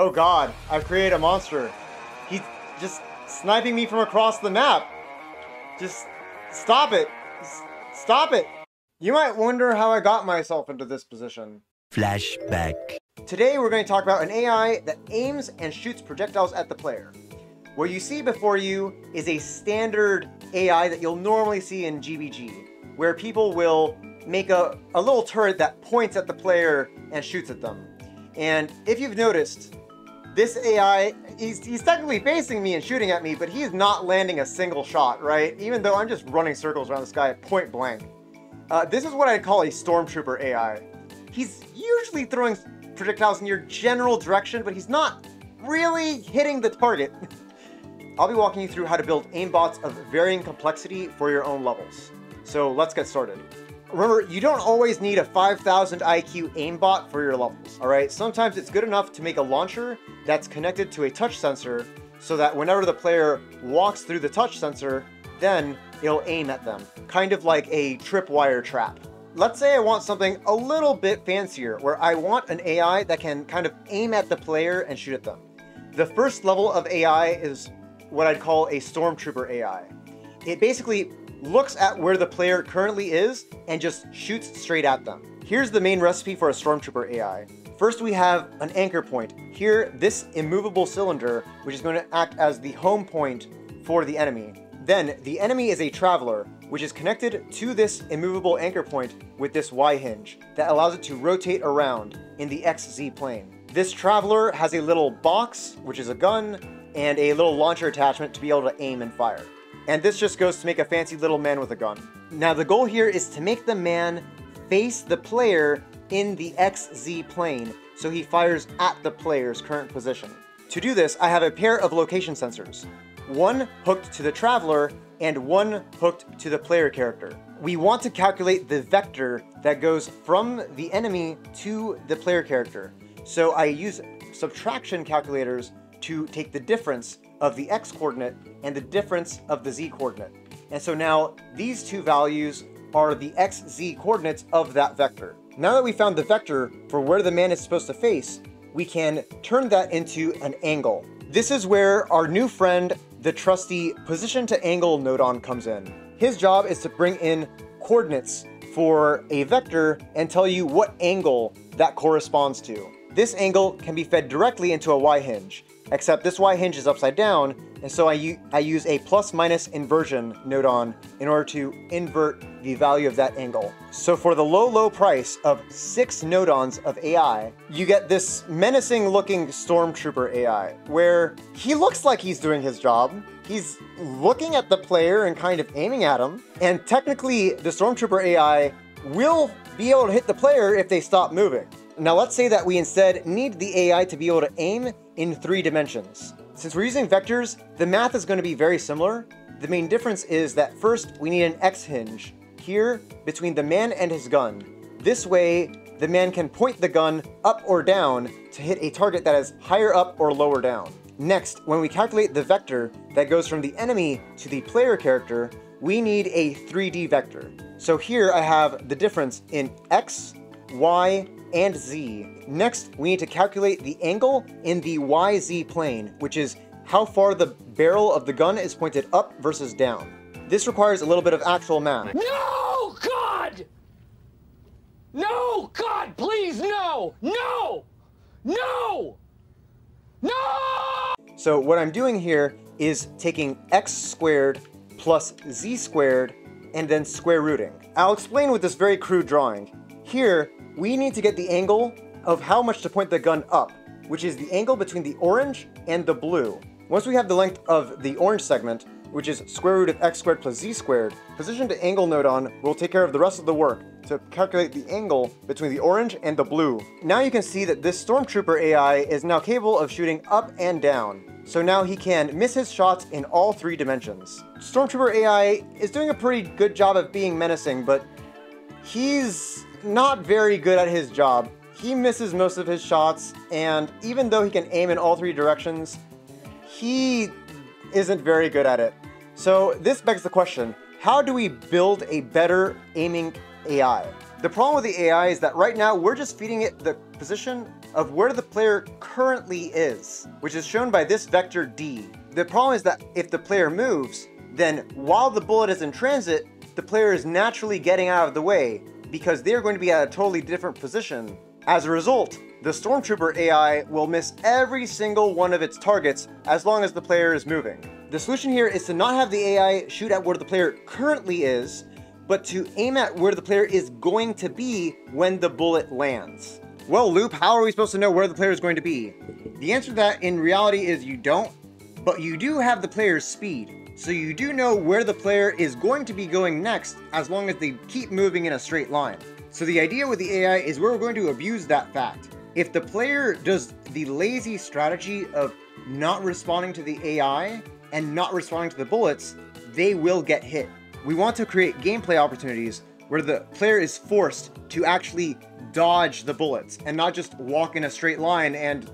Oh god, I've created a monster. He's just sniping me from across the map. Just stop it. Stop it. You might wonder how I got myself into this position. Flashback. Today we're going to talk about an AI that aims and shoots projectiles at the player. What you see before you is a standard AI that you'll normally see in GBG, where people will make a little turret that points at the player and shoots at them. And if you've noticed, this AI, he's technically facing me and shooting at me, but he's not landing a single shot, right? Even though I'm just running circles around this guy point blank. This is what I'd call a stormtrooper AI. He's usually throwing projectiles in your general direction, but he's not really hitting the target. I'll be walking you through how to build aimbots of varying complexity for your own levels. So let's get started. Remember, you don't always need a 5,000 IQ aimbot for your levels, all right? Sometimes it's good enough to make a launcher that's connected to a touch sensor so that whenever the player walks through the touch sensor, then it'll aim at them, kind of like a tripwire trap. Let's say I want something a little bit fancier, where I want an AI that can kind of aim at the player and shoot at them. The first level of AI is what I'd call a stormtrooper AI. It basically looks at where the player currently is and just shoots straight at them. Here's the main recipe for a stormtrooper AI. First, we have an anchor point. Here, this immovable cylinder, which is going to act as the home point for the enemy. Then the enemy is a traveler, which is connected to this immovable anchor point with this Y hinge that allows it to rotate around in the XZ plane. This traveler has a little box, which is a gun, and a little launcher attachment to be able to aim and fire. And this just goes to make a fancy little man with a gun. Now the goal here is to make the man face the player in the XZ plane, so he fires at the player's current position. To do this, I have a pair of location sensors, one hooked to the traveler and one hooked to the player character. We want to calculate the vector that goes from the enemy to the player character. So I use subtraction calculators to take the difference of the X coordinate and the difference of the Z coordinate. And so now these two values are the XZ coordinates of that vector. Now that we found the vector for where the man is supposed to face, we can turn that into an angle. This is where our new friend, the trusty position to angle nodon, comes in. His job is to bring in coordinates for a vector and tell you what angle that corresponds to. This angle can be fed directly into a Y hinge, except this Y hinge is upside down, and so I use a plus minus inversion nodon in order to invert the value of that angle. So for the low price of 6 nodons of AI, you get this menacing looking stormtrooper AI, where he looks like he's doing his job. He's looking at the player and kind of aiming at him, and technically the stormtrooper AI will be able to hit the player if they stop moving. Now let's say that we instead need the AI to be able to aim in 3 dimensions. Since we're using vectors, the math is going to be very similar. The main difference is that first we need an X hinge here between the man and his gun. This way, the man can point the gun up or down to hit a target that is higher up or lower down. Next, when we calculate the vector that goes from the enemy to the player character, we need a 3D vector. So here I have the difference in X, Y, and Z. Next, we need to calculate the angle in the YZ plane, which is how far the barrel of the gun is pointed up versus down. This requires a little bit of actual math. No, God! No, God, please, no! No! No! No! So what I'm doing here is taking X squared plus Z squared and then square rooting. I'll explain with this very crude drawing. Here, we need to get the angle of how much to point the gun up, which is the angle between the orange and the blue. Once we have the length of the orange segment, which is square root of x squared plus z squared, position to angle nodon will take care of the rest of the work to calculate the angle between the orange and the blue. Now you can see that this stormtrooper AI is now capable of shooting up and down. So now he can miss his shots in all 3 dimensions. Stormtrooper AI is doing a pretty good job of being menacing, but he's not very good at his job. He misses most of his shots, and even though he can aim in all 3 directions, he isn't very good at it. So this begs the question, how do we build a better aiming AI? The problem with the AI is that right now we're just feeding it the position of where the player currently is, which is shown by this vector D. The problem is that if the player moves, then while the bullet is in transit, the player is naturally getting out of the way because they're going to be at a totally different position. As a result, the Stormtrooper AI will miss every single one of its targets as long as the player is moving. The solution here is to not have the AI shoot at where the player currently is, but to aim at where the player is going to be when the bullet lands. Well, Loop, how are we supposed to know where the player is going to be? The answer to that in reality is you don't, but you do have the player's speed. So you do know where the player is going to be going next as long as they keep moving in a straight line. So the idea with the AI is we're going to abuse that fact. If the player does the lazy strategy of not responding to the AI and not responding to the bullets, they will get hit. We want to create gameplay opportunities where the player is forced to actually dodge the bullets and not just walk in a straight line and,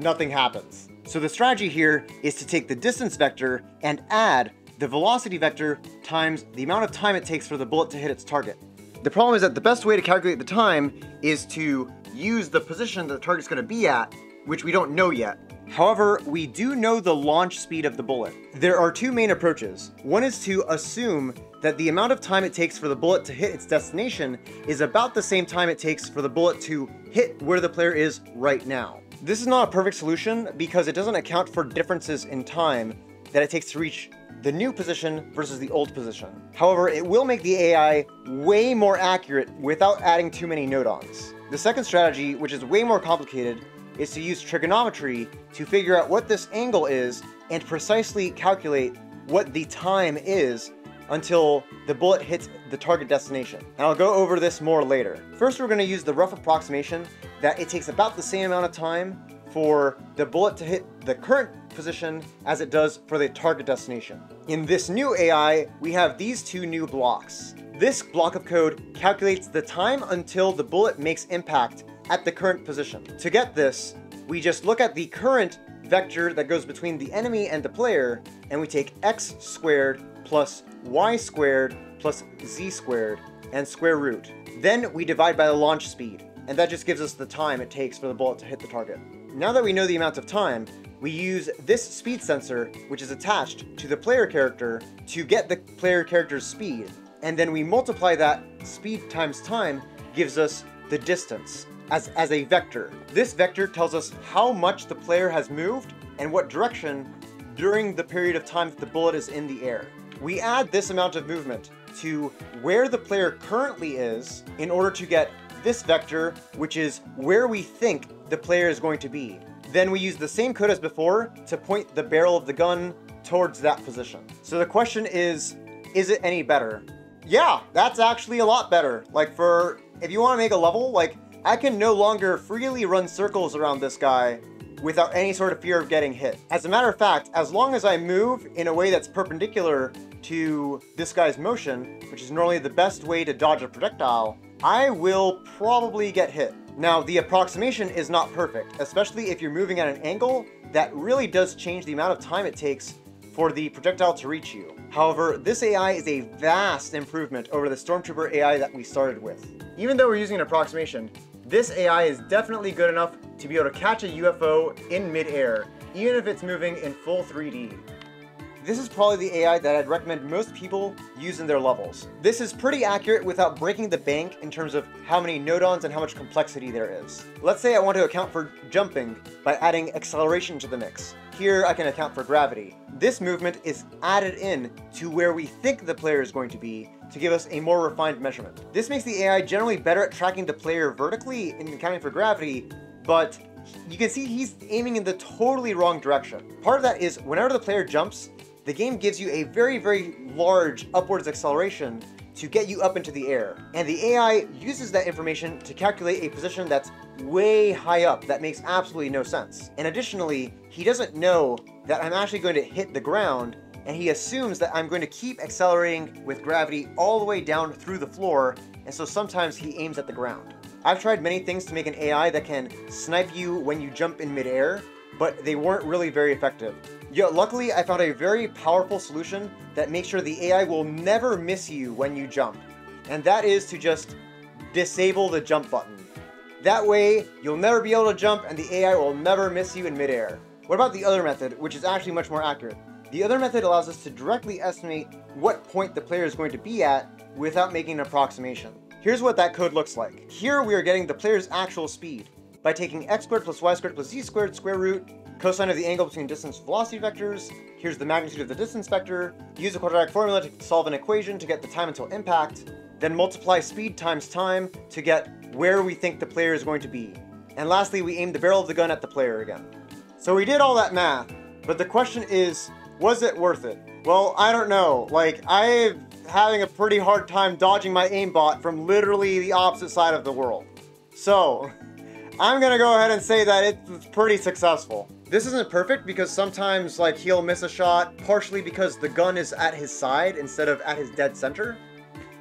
nothing happens. So the strategy here is to take the distance vector and add the velocity vector times the amount of time it takes for the bullet to hit its target. The problem is that the best way to calculate the time is to use the position that the target's going to be at, which we don't know yet. However, we do know the launch speed of the bullet. There are two main approaches. One is to assume that the amount of time it takes for the bullet to hit its destination is about the same time it takes for the bullet to hit where the player is right now. This is not a perfect solution because it doesn't account for differences in time that it takes to reach the new position versus the old position. However, it will make the AI way more accurate without adding too many nodons. The second strategy, which is way more complicated, is to use trigonometry to figure out what this angle is and precisely calculate what the time is until the bullet hits the target destination. And I'll go over this more later. First, we're going to use the rough approximation that it takes about the same amount of time for the bullet to hit the current position as it does for the target destination. In this new AI, we have these two new blocks. This block of code calculates the time until the bullet makes impact at the current position. To get this, we just look at the current vector that goes between the enemy and the player, and we take x squared plus y squared plus z squared and square root. Then we divide by the launch speed, and that just gives us the time it takes for the bullet to hit the target. Now that we know the amount of time, we use this speed sensor, which is attached to the player character, to get the player character's speed, and then we multiply that speed times time gives us the distance. As a vector. This vector tells us how much the player has moved and what direction during the period of time that the bullet is in the air. We add this amount of movement to where the player currently is in order to get this vector, which is where we think the player is going to be. Then we use the same code as before to point the barrel of the gun towards that position. So the question is it any better? Yeah, that's actually a lot better. Like if you want to make a level, I can no longer freely run circles around this guy without any sort of fear of getting hit. As a matter of fact, as long as I move in a way that's perpendicular to this guy's motion, which is normally the best way to dodge a projectile, I will probably get hit. Now, the approximation is not perfect, especially if you're moving at an angle that really does change the amount of time it takes for the projectile to reach you. However, this AI is a vast improvement over the Stormtrooper AI that we started with. Even though we're using an approximation, this AI is definitely good enough to be able to catch a UFO in mid-air, even if it's moving in full 3D. This is probably the AI that I'd recommend most people use in their levels. This is pretty accurate without breaking the bank in terms of how many nodons and how much complexity there is. Let's say I want to account for jumping by adding acceleration to the mix. Here I can account for gravity. This movement is added in to where we think the player is going to be to give us a more refined measurement. This makes the AI generally better at tracking the player vertically and accounting for gravity, but you can see he's aiming in the totally wrong direction. Part of that is whenever the player jumps, the game gives you a very, very large upwards acceleration to get you up into the air. And the AI uses that information to calculate a position that's way high up that makes absolutely no sense. And additionally, he doesn't know that I'm actually going to hit the ground, and he assumes that I'm going to keep accelerating with gravity all the way down through the floor, and so sometimes he aims at the ground. I've tried many things to make an AI that can snipe you when you jump in midair, but they weren't really very effective. Yet luckily, I found a very powerful solution that makes sure the AI will never miss you when you jump, and that is to just disable the jump button. That way, you'll never be able to jump and the AI will never miss you in midair. What about the other method, which is actually much more accurate? The other method allows us to directly estimate what point the player is going to be at without making an approximation. Here's what that code looks like. Here we are getting the player's actual speed by taking x squared plus y squared plus z squared square root, cosine of the angle between distance and velocity vectors, here's the magnitude of the distance vector, use a quadratic formula to solve an equation to get the time until impact, then multiply speed times time to get where we think the player is going to be. And lastly, we aim the barrel of the gun at the player again. So we did all that math, but the question is, was it worth it? Well, I don't know. Like, I'm having a pretty hard time dodging my aimbot from literally the opposite side of the world. So, I'm gonna go ahead and say that it's pretty successful. This isn't perfect because sometimes, like, he'll miss a shot, partially because the gun is at his side instead of at his dead center.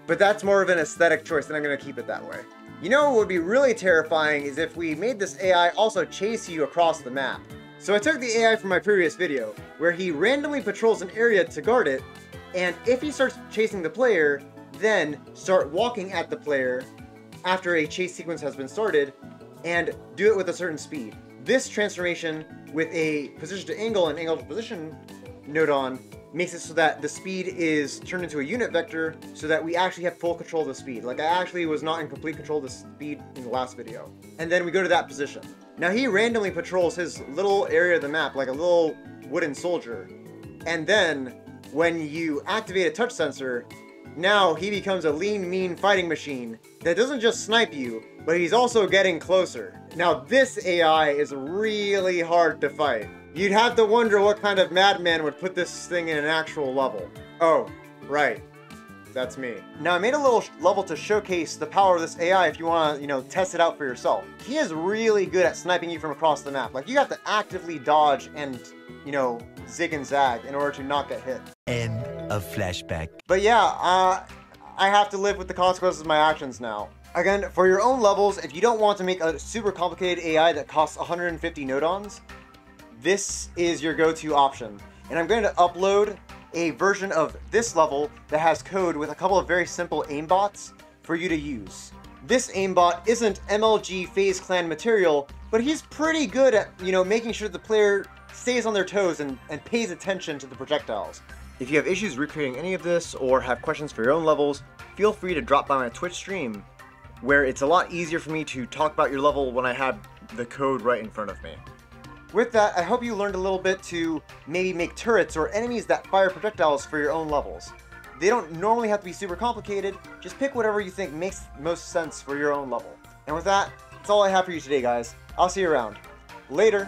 But that's more of an aesthetic choice, and I'm gonna keep it that way. You know what would be really terrifying is if we made this AI also chase you across the map. So I took the AI from my previous video, where he randomly patrols an area to guard it, and if he starts chasing the player, then start walking at the player after a chase sequence has been started, and do it with a certain speed. This transformation with a position to angle and angle to position nodon makes it so that the speed is turned into a unit vector so that we actually have full control of the speed. Like, I actually was not in complete control of the speed in the last video. And then we go to that position. Now he randomly patrols his little area of the map like a little wooden soldier. And then when you activate a touch sensor, now he becomes a lean, mean fighting machine that doesn't just snipe you, but he's also getting closer. Now this AI is really hard to fight. You'd have to wonder what kind of madman would put this thing in an actual level. Oh, right. That's me. Now I made a little level to showcase the power of this AI if you want to, test it out for yourself. He is really good at sniping you from across the map. Like, you have to actively dodge and, zig and zag in order to not get hit. End of flashback. But yeah, I have to live with the consequences of my actions now. Again, for your own levels, if you don't want to make a super complicated AI that costs 150 nodons, this is your go-to option. And I'm going to upload a version of this level that has code with a couple of very simple aimbots for you to use. This aimbot isn't MLG FaZe Clan material, but he's pretty good at, making sure the player stays on their toes and pays attention to the projectiles. If you have issues recreating any of this or have questions for your own levels, feel free to drop by my Twitch stream, where it's a lot easier for me to talk about your level when I have the code right in front of me. With that, I hope you learned a little bit to maybe make turrets or enemies that fire projectiles for your own levels. They don't normally have to be super complicated, just pick whatever you think makes most sense for your own level. And with that, that's all I have for you today, guys. I'll see you around. Later!